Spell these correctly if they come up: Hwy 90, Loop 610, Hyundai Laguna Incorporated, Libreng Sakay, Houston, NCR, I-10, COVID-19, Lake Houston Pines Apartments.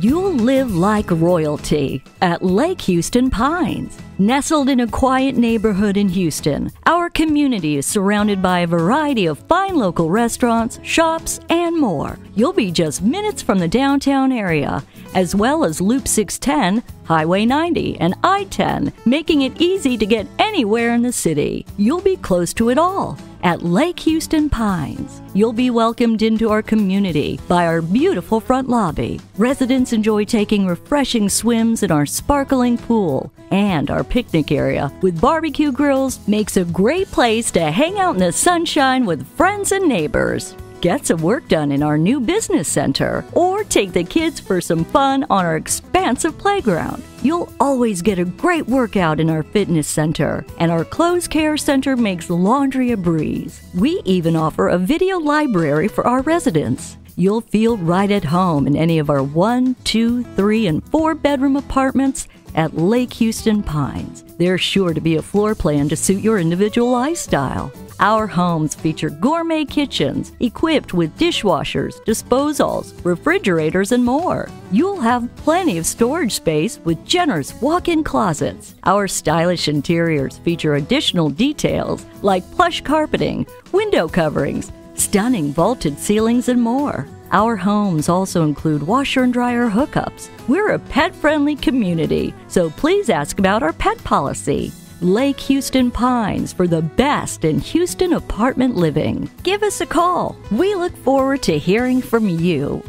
You'll live like royalty at Lake Houston Pines. Nestled in a quiet neighborhood in Houston, our community is surrounded by a variety of fine local restaurants, shops, and more. You'll be just minutes from the downtown area, as well as Loop 610, Hwy 90, and I-10, making it easy to get anywhere in the city. You'll be close to it all at Lake Houston Pines. You'll be welcomed into our community by our beautiful front lobby. Residents enjoy taking refreshing swims in our sparkling pool, and our picnic area with barbecue grills makes a great place to hang out in the sunshine with friends and neighbors. Get some work done in our new business center, or take the kids for some fun on our expansive playground. You'll always get a great workout in our fitness center, and our clothes care center makes laundry a breeze. We even offer a video library for our residents. You'll feel right at home in any of our 1, 2, 3, and 4 bedroom apartments at Lake Houston Pines. There's sure to be a floor plan to suit your individual lifestyle. Our homes feature gourmet kitchens equipped with dishwashers, disposals, refrigerators, and more. You'll have plenty of storage space with generous walk-in closets. Our stylish interiors feature additional details like plush carpeting, window coverings, stunning vaulted ceilings, and more. Our homes also include washer and dryer hookups. We're a pet-friendly community, so please ask about our pet policy. Lake Houston Pines, for the best in Houston apartment living. Give us a call. We look forward to hearing from you.